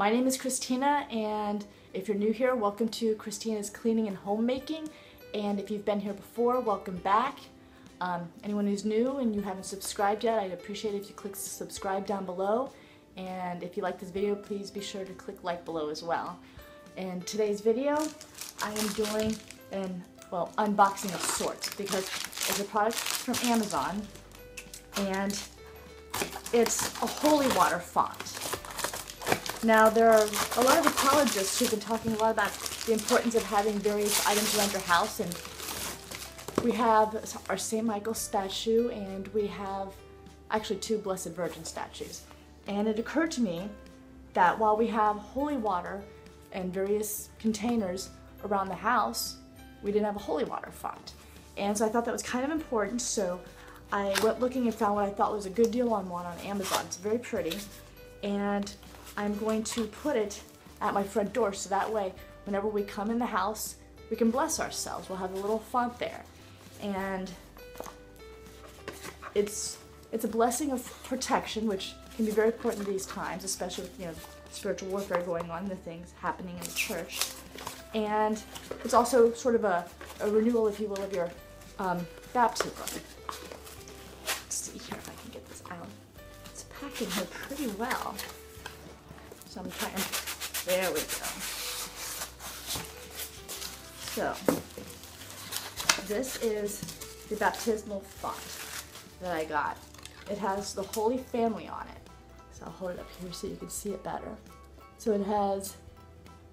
My name is Christina, and if you're new here, welcome to Christina's Cleaning and Homemaking. And if you've been here before, welcome back. Anyone who's new and you haven't subscribed yet, I'd appreciate it if you click subscribe down below. And if you like this video, please be sure to click like below as well. In today's video, I am doing an, well, unboxing of sorts, because it's a product from Amazon, and it's a holy water font. Now, there are a lot of ecologists who've been talking a lot about the importance of having various items around your house, and we have our St. Michael statue, and we have actually two Blessed Virgin statues. And it occurred to me that while we have holy water and various containers around the house, we didn't have a holy water font. And so I thought that was kind of important, so I went looking and found what I thought was a good deal on one on Amazon. It's very pretty, and I'm going to put it at my front door, so that way whenever we come in the house, we can bless ourselves. We'll have a little font there. And it's a blessing of protection, which can be very important these times, especially with, you know, spiritual warfare going on, the things happening in the church. And it's also sort of a renewal, if you will, of your baptism. Let's see here if I can get this out. It's packing here pretty well. So I'm trying, there we go. So this is the baptismal font that I got. It has the Holy Family on it. So I'll hold it up here so you can see it better. So it has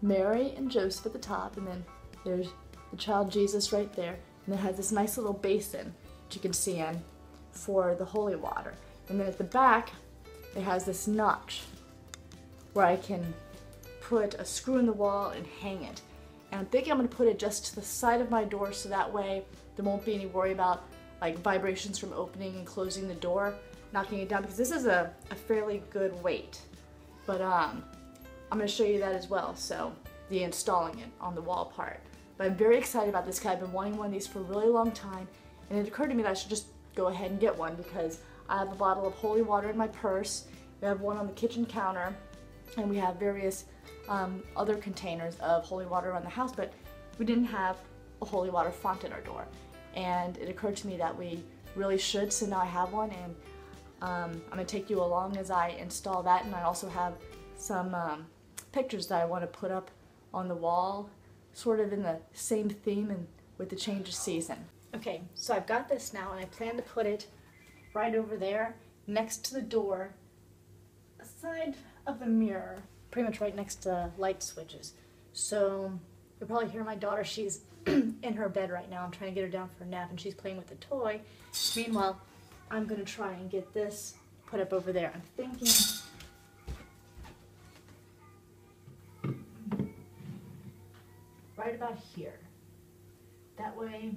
Mary and Joseph at the top, and then there's the child Jesus right there, and it has this nice little basin that you can see in for the holy water. And then at the back, it has this notch where I can put a screw in the wall and hang it. And I'm thinking I'm going to put it just to the side of my door, so that way there won't be any worry about like vibrations from opening and closing the door, knocking it down, because this is a fairly good weight. But I'm going to show you that as well, so the installing it on the wall part. But I'm very excited about this guy. I've been wanting one of these for a really long time, and it occurred to me that I should just go ahead and get one, because I have a bottle of holy water in my purse, we have one on the kitchen counter, and we have various other containers of holy water around the house, but we didn't have a holy water font at our door. And it occurred to me that we really should, so now I have one, and I'm going to take you along as I install that. And I also have some pictures that I want to put up on the wall, sort of in the same theme and with the change of season. Okay, so I've got this now, and I plan to put it right over there next to the door, aside of the mirror, pretty much right next to light switches. So you'll probably hear my daughter, she's in her bed right now. I'm trying to get her down for a nap, and she's playing with a toy. Meanwhile, I'm gonna try and get this put up over there. I'm thinking right about here. That way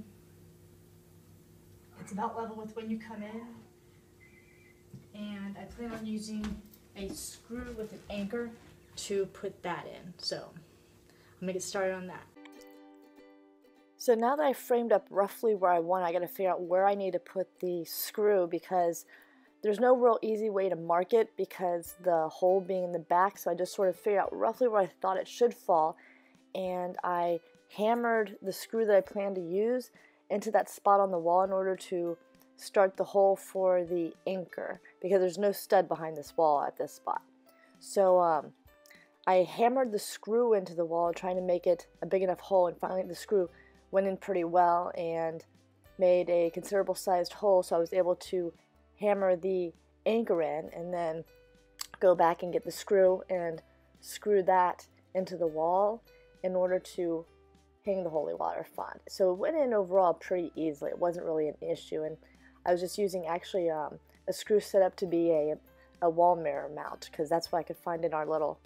it's about level with when you come in. And I plan on using a screw with an anchor to put that in. So I'm gonna get started on that. So now that I framed up roughly where I want, I gotta figure out where I need to put the screw, because there's no real easy way to mark it because the hole being in the back. So I just sort of figured out roughly where I thought it should fall, and I hammered the screw that I planned to use into that spot on the wall in order to start the hole for the anchor, because there's no stud behind this wall at this spot. So I hammered the screw into the wall trying to make it a big enough hole, and finally the screw went in pretty well and made a considerable sized hole, so I was able to hammer the anchor in and then go back and get the screw and screw that into the wall in order to hang the holy water font. So it went in overall pretty easily. It wasn't really an issue, and I was just using actually a screw set up to be a wall mirror mount, because that's what I could find in our little,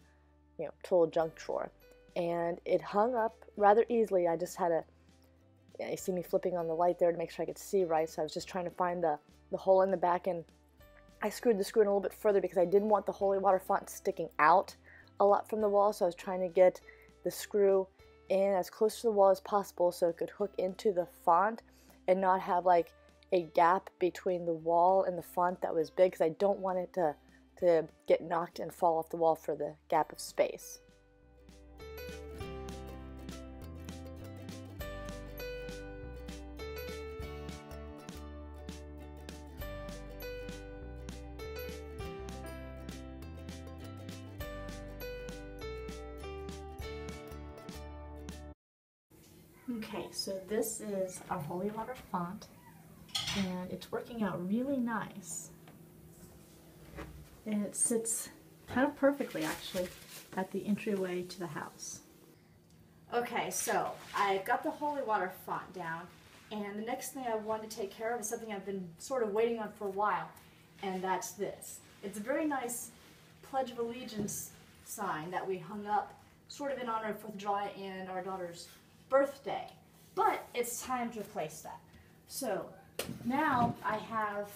you know, tool junk drawer. And it hung up rather easily. I just had a, yeah, you see me flipping on the light there to make sure I could see right, so I was just trying to find the hole in the back, and I screwed the screw in a little bit further because I didn't want the holy water font sticking out a lot from the wall, so I was trying to get the screw in as close to the wall as possible so it could hook into the font and not have like a gap between the wall and the font that was big, because I don't want it to to get knocked and fall off the wall for the gap of space. Okay, so this is our holy water font, and it's working out really nice. And it sits kind of perfectly, actually, at the entryway to the house. Okay, so I've got the holy water font down, and the next thing I want to take care of is something I've been sort of waiting on for a while, and that's this. It's a very nice Pledge of Allegiance sign that we hung up sort of in honor of 4th of July and our daughter's birthday, but it's time to replace that. So now I have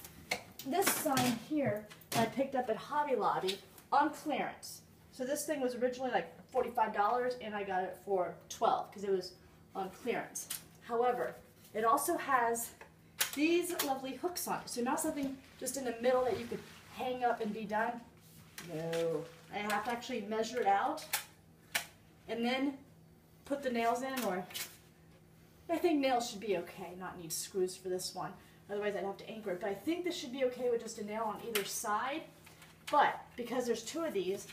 this sign here that I picked up at Hobby Lobby on clearance. So this thing was originally like $45 and I got it for $12 because it was on clearance. However, it also has these lovely hooks on it. So not something just in the middle that you could hang up and be done. No, I have to actually measure it out and then put the nails in, or I think nails should be okay, not need screws for this one, otherwise I'd have to anchor it, but I think this should be okay with just a nail on either side. But because there's two of these,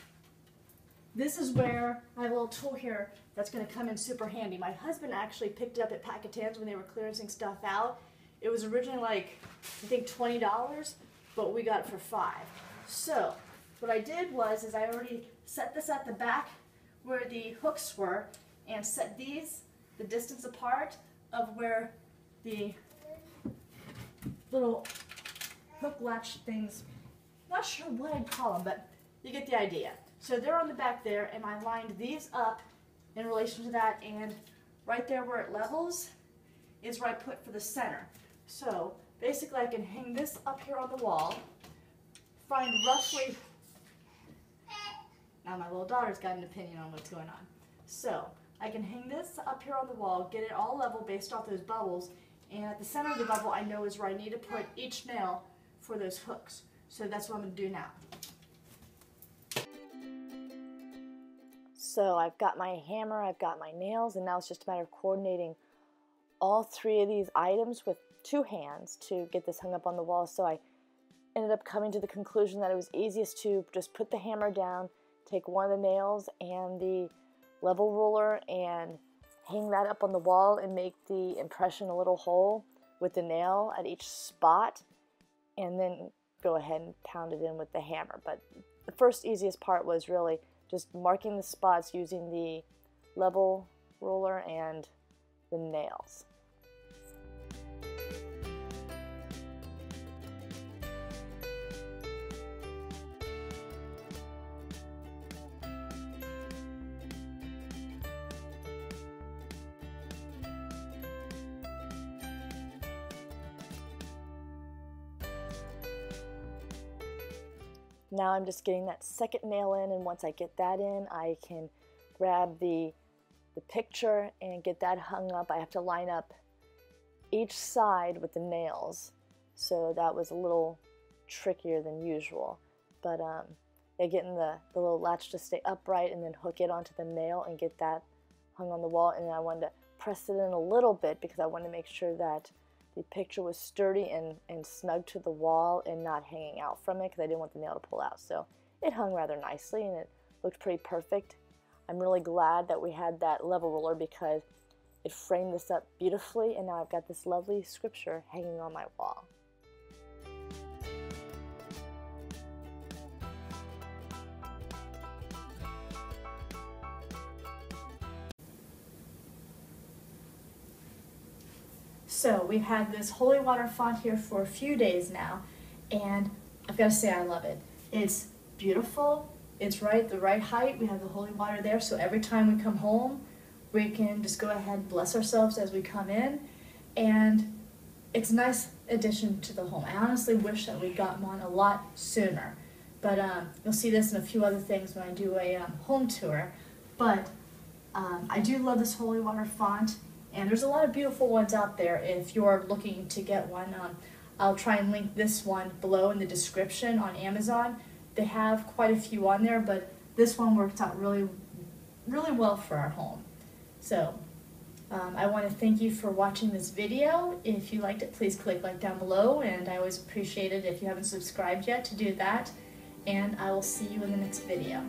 this is where I have a little tool here that's going to come in super handy. My husband actually picked it up at Packetans when they were clearancing stuff out. It was originally like, I think $20, but we got it for $5. So what I did was I already set this at the back where the hooks were, and set these the distance apart of where the little hook latch things, not sure what I'd call them, but you get the idea. So they're on the back there, and I lined these up in relation to that, and right there where it levels is where I put for the center. So basically I can hang this up here on the wall, find roughly, now my little daughter's got an opinion on what's going on. So I can hang this up here on the wall, get it all level based off those bubbles, and at the center of the bubble I know is where I need to put each nail for those hooks. So that's what I'm going to do now. So I've got my hammer, I've got my nails, and now it's just a matter of coordinating all three of these items with two hands to get this hung up on the wall. So I ended up coming to the conclusion that it was easiest to just put the hammer down, take one of the nails and the level ruler and hang that up on the wall and make the impression a little hole with the nail at each spot, and then go ahead and pound it in with the hammer. But the first easiest part was really just marking the spots using the level ruler and the nails. Now I'm just getting that second nail in, and once I get that in, I can grab the picture and get that hung up. I have to line up each side with the nails, so that was a little trickier than usual. But getting the little latch to stay upright and then hook it onto the nail and get that hung on the wall, and then I wanted to press it in a little bit because I wanted to make sure that the picture was sturdy and snug to the wall and not hanging out from it because I didn't want the nail to pull out. So it hung rather nicely and it looked pretty perfect. I'm really glad that we had that level ruler because it framed this up beautifully, and now I've got this lovely scripture hanging on my wall. So we've had this holy water font here for a few days now, and I've got to say I love it. It's beautiful, it's right the right height, we have the holy water there, so every time we come home we can just go ahead and bless ourselves as we come in, and it's a nice addition to the home. I honestly wish that we got one a lot sooner, but you'll see this and a few other things when I do a home tour. But I do love this holy water font. And there's a lot of beautiful ones out there if you're looking to get one. I'll try and link this one below in the description on Amazon. They have quite a few on there, but this one worked out really, really well for our home. So I want to thank you for watching this video. If you liked it, please click like down below, and I always appreciate it if you haven't subscribed yet to do that. And I will see you in the next video.